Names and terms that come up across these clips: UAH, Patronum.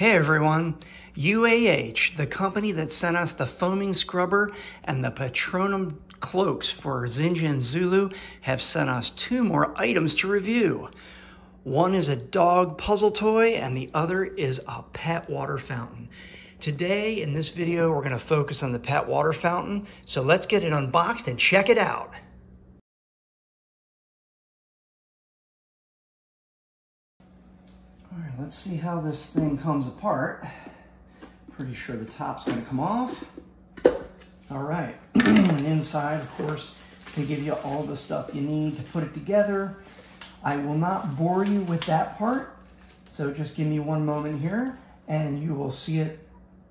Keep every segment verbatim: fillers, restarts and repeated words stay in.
Hey everyone, U A H, the company that sent us the foaming scrubber and the Patronum cloaks for Xinjiang Zulu, have sent us two more items to review. One is a dog puzzle toy and the other is a pet water fountain. Today in this video, we're going to focus on the pet water fountain. So let's get it unboxed and check it out. All right, let's see how this thing comes apart. Pretty sure the top's gonna come off. All right, and inside, of course, they give you all the stuff you need to put it together. I will not bore you with that part, so just give me one moment here and you will see it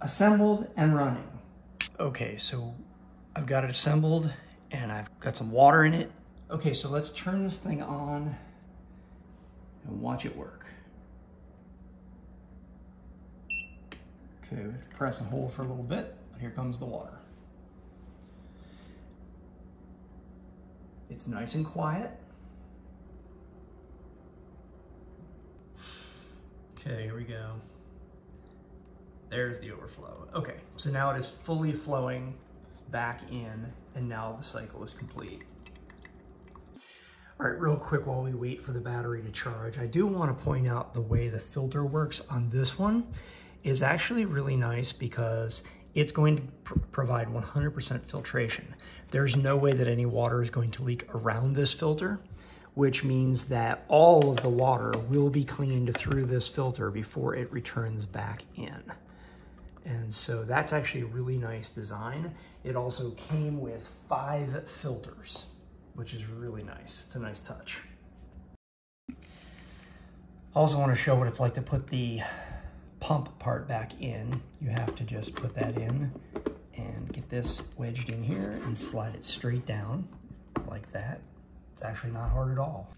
assembled and running. Okay, so I've got it assembled and I've got some water in it. Okay, so let's turn this thing on and watch it work. Okay, we have to press and hold for a little bit. Here comes the water. It's nice and quiet. Okay, here we go. There's the overflow. Okay, so now it is fully flowing back in, and now the cycle is complete. All right, real quick while we wait for the battery to charge, I do want to point out the way the filter works on this one is actually really nice because it's going to pr provide one hundred percent filtration. There's no way that any water is going to leak around this filter, which means that all of the water will be cleaned through this filter before it returns back in. And so that's actually a really nice design. It also came with five filters, which is really nice. It's a nice touch. Also want to show what it's like to put the pump part back in. You have to just put that in and get this wedged in here and slide it straight down like that. It's actually not hard at all.